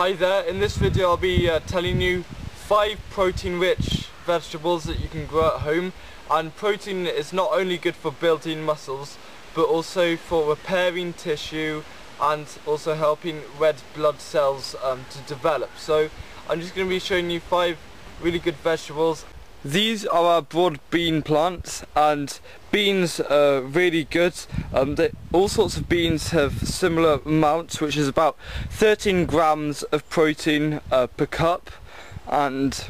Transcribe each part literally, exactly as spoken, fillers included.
Hi there, in this video I'll be uh, telling you five protein rich vegetables that you can grow at home. And protein is not only good for building muscles but also for repairing tissue and also helping red blood cells um, to develop. So I'm just going to be showing you five really good vegetables. These are our broad bean plants, and beans are really good. Um, they, all sorts of beans have similar amounts, which is about thirteen grams of protein uh, per cup, and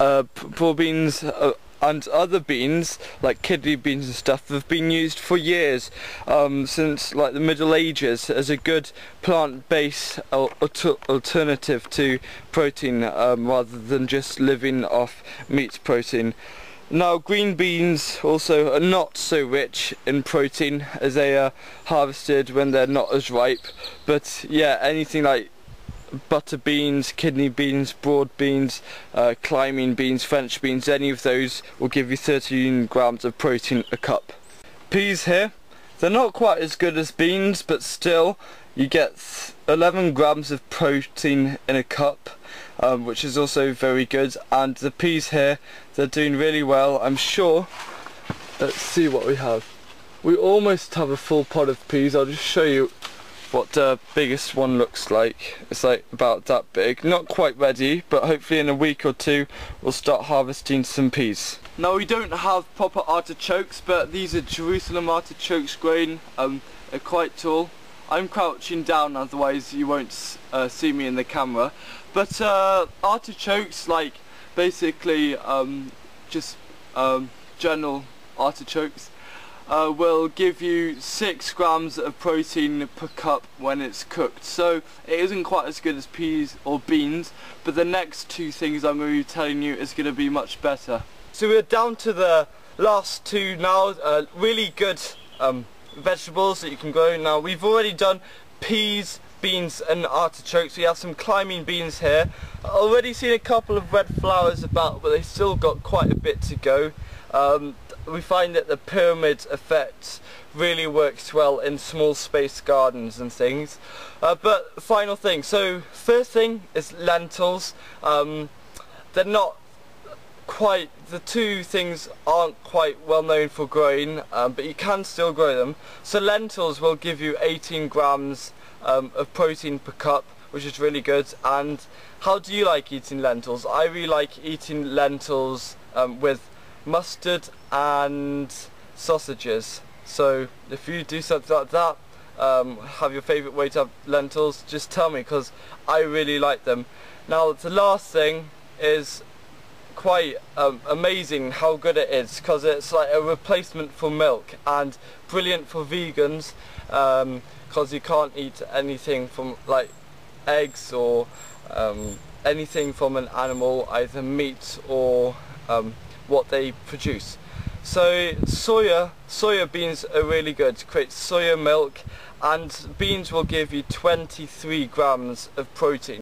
uh, broad beans uh, and other beans like kidney beans and stuff have been used for years, um, since like the Middle Ages, as a good plant-based al al alternative to protein, um, rather than just living off meat protein. Now, green beans also are not so rich in protein, as they are harvested when they're not as ripe. But yeah, anything like butter beans, kidney beans, broad beans, uh, climbing beans, French beans, any of those will give you thirteen grams of protein a cup. Peas here, they're not quite as good as beans, but still you get eleven grams of protein in a cup, um, which is also very good. And the peas here, they're doing really well, I'm sure. Let's see what we have. We almost have a full pod of peas. I'll just show you what the biggest one looks like. It's like about that big, not quite ready, but hopefully in a week or two we'll start harvesting some peas. Now, we don't have proper artichokes, but these are Jerusalem artichokes grown, um, they're quite tall. I'm crouching down, otherwise you won't uh, see me in the camera. But uh, artichokes, like basically um, just um, general artichokes, Uh, will give you six grams of protein per cup when it's cooked. So it isn't quite as good as peas or beans, but the next two things I'm going to be telling you is going to be much better. So we're down to the last two now, uh, really good um, vegetables that you can grow. Now, we've already done peas, beans and artichokes. We have some climbing beans here. Already seen a couple of red flowers about, but they've still got quite a bit to go. Um, We find that the pyramid effect really works well in small space gardens and things. Uh, but final thing, so first thing is lentils. Um, they're not quite, the two things aren't quite well known for growing, um, but you can still grow them. So lentils will give you eighteen grams um, of protein per cup, which is really good. And how do you like eating lentils? I really like eating lentils um, with mustard and sausages. So if you do something like that, um, have your favourite way to have lentils, just tell me, because I really like them. Now, the last thing is quite um, amazing how good it is, because it's like a replacement for milk and brilliant for vegans, um, because you can't eat anything from like eggs or um, anything from an animal, either meat or um, what they produce. So soya, soya beans are really good to create soya milk, and beans will give you twenty-three grams of protein.